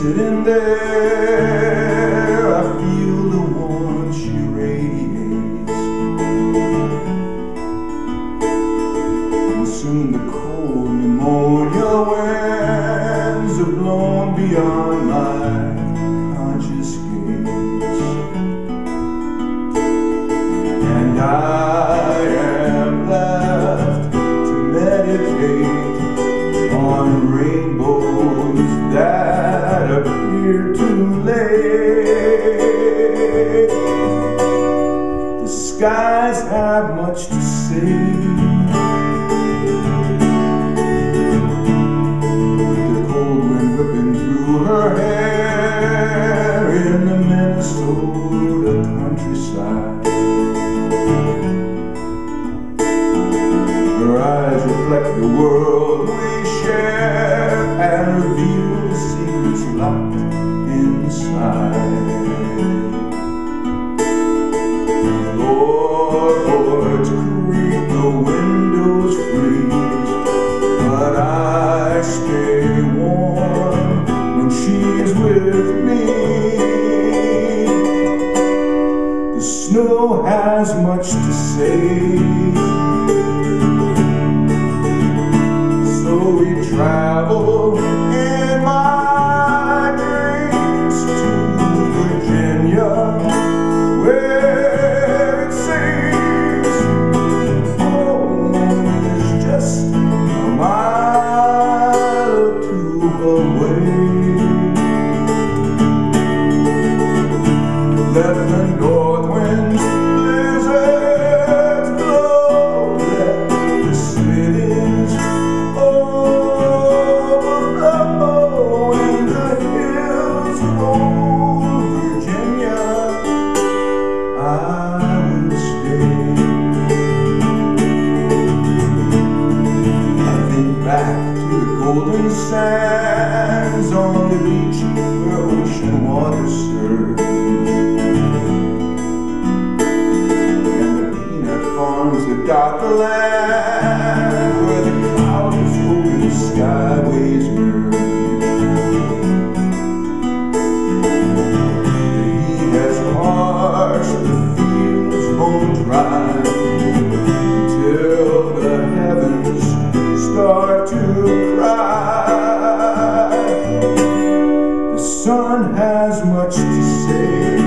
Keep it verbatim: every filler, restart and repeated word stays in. Sitting there, I feel the warmth she radiates, and soon the cold pneumonia winds are blown beyond my conscious gaze, and I am left to meditate on rainbows that appear too late. The skies have much to say. The cold wind whipping through her hair in the Minnesota countryside. Her eyes reflect the world we share and reveal locked inside. Floorboards creak, the windows freeze, but I stay warm when she's with me. The snow has much to say, so we travel in my let the north wind's blizzards blow, let the cities overflow, and the hills of old Virginia, I will stay. I think back to the golden sands on the beach where ocean water serves, got the land where the clouds roll and the skyways burn. The heat has parched the fields grown dry until the heavens start to cry. The sun has much to say.